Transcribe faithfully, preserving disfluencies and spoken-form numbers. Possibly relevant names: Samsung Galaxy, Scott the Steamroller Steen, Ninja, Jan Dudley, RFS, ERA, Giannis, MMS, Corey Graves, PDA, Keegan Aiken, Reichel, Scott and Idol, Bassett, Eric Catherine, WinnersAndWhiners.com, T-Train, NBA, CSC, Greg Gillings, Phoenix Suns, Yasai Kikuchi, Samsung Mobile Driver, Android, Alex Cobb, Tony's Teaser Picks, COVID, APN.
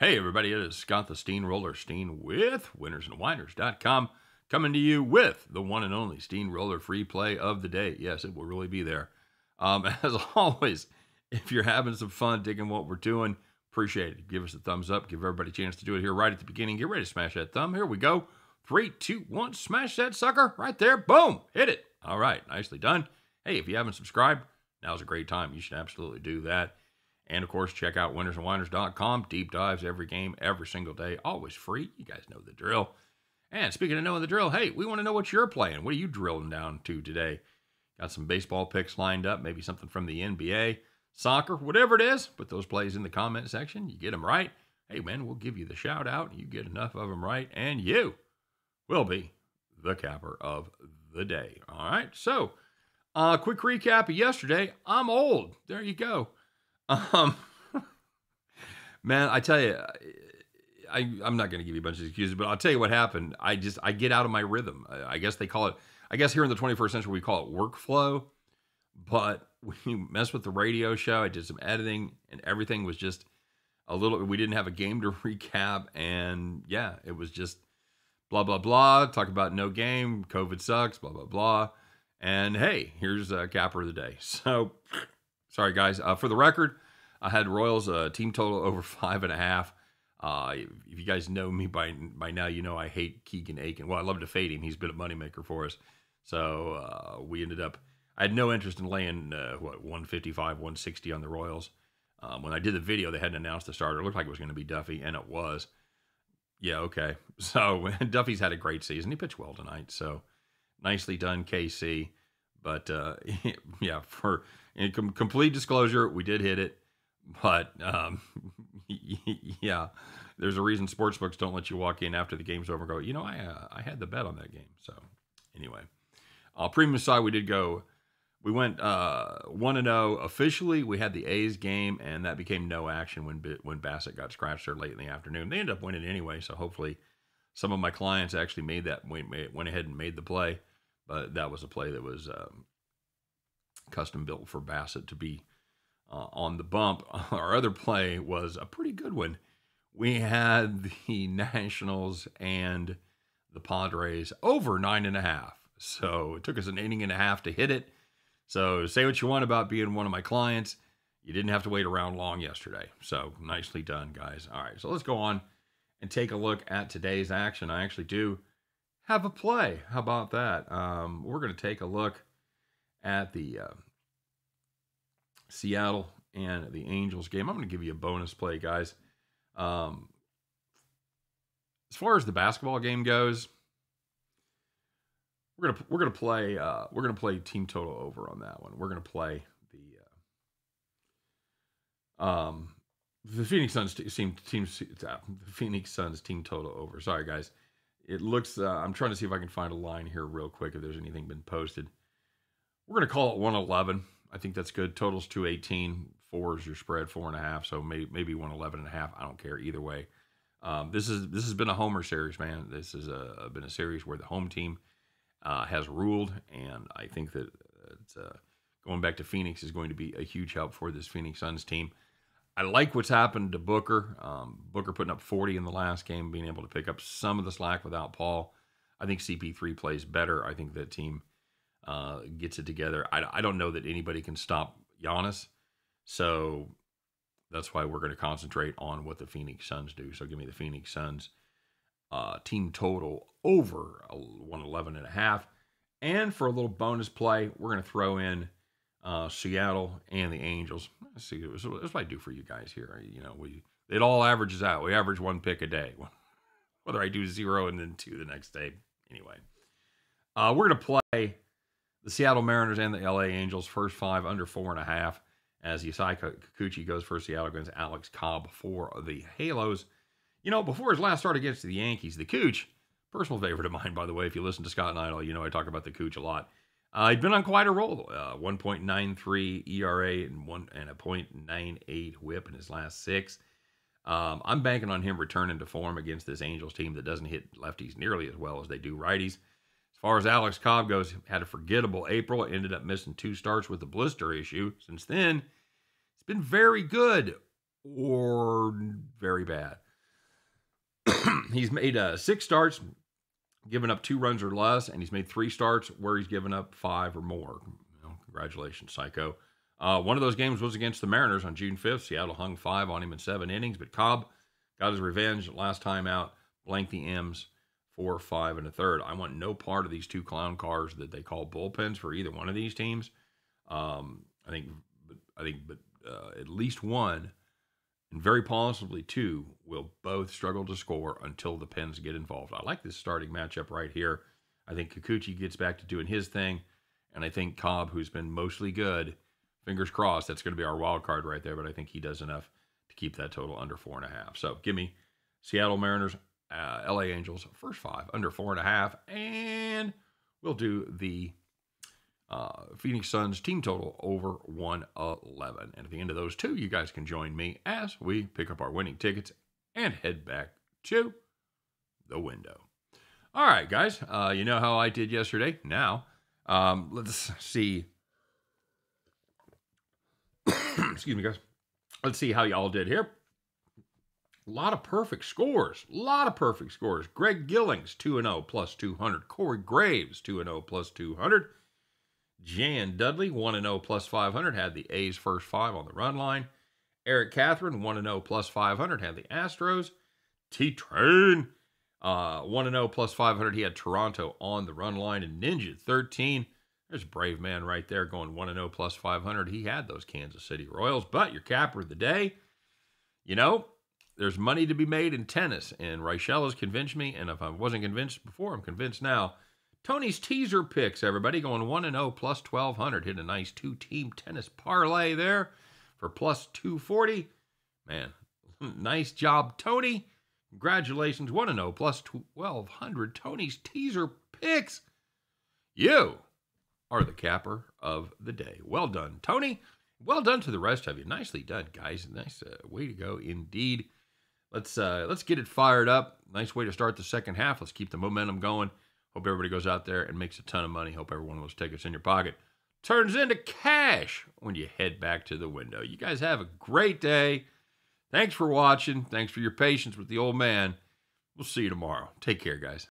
Hey everybody, it is Scott the Steamroller Steen with Winners and Whiners dot com coming to you with the one and only Steamroller free play of the day. Yes, it will really be there. Um, as always, if you're having some fun digging what we're doing, appreciate it. Give us a thumbs up. Give everybody a chance to do it here right at the beginning. Get ready to smash that thumb. Here we go. Three, two, one. Smash that sucker right there. Boom. Hit it. All right. Nicely done. Hey, if you haven't subscribed, now's a great time. You should absolutely do that. And, of course, check out Winners and Whiners dot com. Deep dives every game, every single day. Always free. You guys know the drill. And speaking of knowing the drill, hey, we want to know what you're playing. What are you drilling down to today? Got some baseball picks lined up, maybe something from the N B A, soccer, whatever it is. Put those plays in the comment section. You get them right, hey, man, we'll give you the shout-out. You get enough of them right, and you will be the capper of the day. All right, so uh, quick recap of yesterday. I'm old. There you go. Um, man, I tell you, I, I'm not going to give you a bunch of excuses, but I'll tell you what happened. I just, I get out of my rhythm. I, I guess they call it, I guess here in the twenty-first century, we call it workflow, but when you mess with the radio show, I did some editing and everything was just a little, we didn't have a game to recap. And yeah, it was just blah, blah, blah. Talk about no game, COVID sucks, blah, blah, blah. And hey, here's a capper of the day. So sorry, guys. Uh, for the record, I had Royals uh, team total over five and a half. Uh, if you guys know me by by now, you know I hate Keegan Aiken. Well, I love to fade him. He's been a moneymaker for us. So uh, we ended up, I had no interest in laying, uh, what, one fifty-five, one sixty on the Royals. Um, when I did the video, they hadn't announced the starter. It looked like it was going to be Duffy, and it was. Yeah, okay. So Duffy's had a great season. He pitched well tonight. So nicely done, K C. But, uh, yeah, for in com complete disclosure, we did hit it. But, um, yeah, there's a reason sportsbooks don't let you walk in after the game's over and go, you know, I uh, I had the bet on that game. So, anyway, uh, premium side, we did go. We went uh, one and oh officially. We had the A's game, and that became no action when when Bassett got scratched there late in the afternoon. They ended up winning anyway, so hopefully some of my clients actually made that, went ahead and made the play. But that was a play that was um, custom-built for Bassett to be uh, on the bump. Our other play was a pretty good one. We had the Nationals and the Padres over nine and a half. So it took us an inning and a half to hit it. So say what you want about being one of my clients. You didn't have to wait around long yesterday. So nicely done, guys. All right, so let's go on and take a look at today's action. I actually do have a play. How about that? Um, we're going to take a look at the uh, Seattle and the Angels game. I'm going to give you a bonus play, guys. Um, as far as the basketball game goes, we're going to we're going to play uh, we're going to play team total over on that one. We're going to play the uh, um, the Phoenix Suns team team uh, the Phoenix Suns team total over. Sorry, guys. It looks, uh, I'm trying to see if I can find a line here real quick, if there's anything been posted. We're going to call it one eleven. I think that's good. Total's two eighteen. Four is your spread, four and a half. So maybe, maybe one eleven and a half. I don't care either way. Um, this is, this has been a homer series, man. This has uh, been a series where the home team uh, has ruled. And I think that it's, uh, going back to Phoenix is going to be a huge help for this Phoenix Suns team. I like what's happened to Booker. Um, Booker putting up forty in the last game, being able to pick up some of the slack without Paul. I think C P three plays better. I think that team uh, gets it together. I, I don't know that anybody can stop Giannis. So that's why we're going to concentrate on what the Phoenix Suns do. So give me the Phoenix Suns uh, team total over one eleven and a half. And for a little bonus play, we're going to throw in Uh, Seattle and the Angels. Let's see, that's what I do for you guys here. You know, we it all averages out. We average one pick a day. Whether I do zero and then two the next day. Anyway, uh, we're going to play the Seattle Mariners and the L A Angels. First five under four and a half. As Yasai Kikuchi goes for Seattle against Alex Cobb for the Halos. You know, before his last start against the Yankees, the Cooch, personal favorite of mine, by the way. If you listen to Scott and Idol, you know I talk about the Cooch a lot. Uh, he'd been on quite a roll, uh, one point nine three E R A and one and a point nine eight whip in his last six. Um, I'm banking on him returning to form against this Angels team that doesn't hit lefties nearly as well as they do righties. As far as Alex Cobb goes, had a forgettable April, ended up missing two starts with a blister issue. Since then, it's been very good or very bad. he's made uh, six starts, given up two runs or less, and he's made three starts where he's given up five or more. You know, congratulations, Psycho. Uh, one of those games was against the Mariners on June fifth. Seattle hung five on him in seven innings, but Cobb got his revenge last time out, blanked the M's four, five, and a third. I want no part of these two clown cars that they call bullpens for either one of these teams. Um, I think, I think, but uh, at least one, and very possibly two, will both struggle to score until the Pens get involved. I like this starting matchup right here. I think Kikuchi gets back to doing his thing, and I think Cobb, who's been mostly good, fingers crossed, that's going to be our wild card right there, but I think he does enough to keep that total under four and a half. So give me Seattle Mariners, uh, L A Angels, first five, under four and a half, and we'll do the uh, Phoenix Suns team total over one eleven. And at the end of those two, you guys can join me as we pick up our winning tickets and head back to the window. All right, guys, uh, you know how I did yesterday. Now, um, let's see. Excuse me, guys. Let's see how y'all did here. A lot of perfect scores. A lot of perfect scores. Greg Gillings, two and oh, plus two hundred. Corey Graves, two and oh, plus two hundred. Jan Dudley, one and oh, plus five hundred. Had the A's first five on the run line. Eric Catherine, one and oh, plus five hundred. Had the Astros. T-Train, uh, one and oh, plus five hundred. He had Toronto on the run line. And Ninja, thirteen. There's a brave man right there going one and oh plus five hundred. He had those Kansas City Royals, but your capper of the day, you know, there's money to be made in tennis, and Reichel has convinced me, and if I wasn't convinced before, I'm convinced now. Tony's Teaser Picks, everybody, going one and oh plus twelve hundred. Hit a nice two-team tennis parlay there for plus two forty. Man, nice job, Tony. Congratulations, one and oh plus twelve hundred. Tony's Teaser Picks. You are the capper of the day. Well done, Tony. Well done to the rest of you. Nicely done, guys. Nice uh, way to go indeed. Let's uh, let's get it fired up. Nice way to start the second half. Let's keep the momentum going. Hope everybody goes out there and makes a ton of money. Hope every one of those tickets in your pocket turns into cash when you head back to the window. You guys have a great day. Thanks for watching. Thanks for your patience with the old man. We'll see you tomorrow. Take care, guys.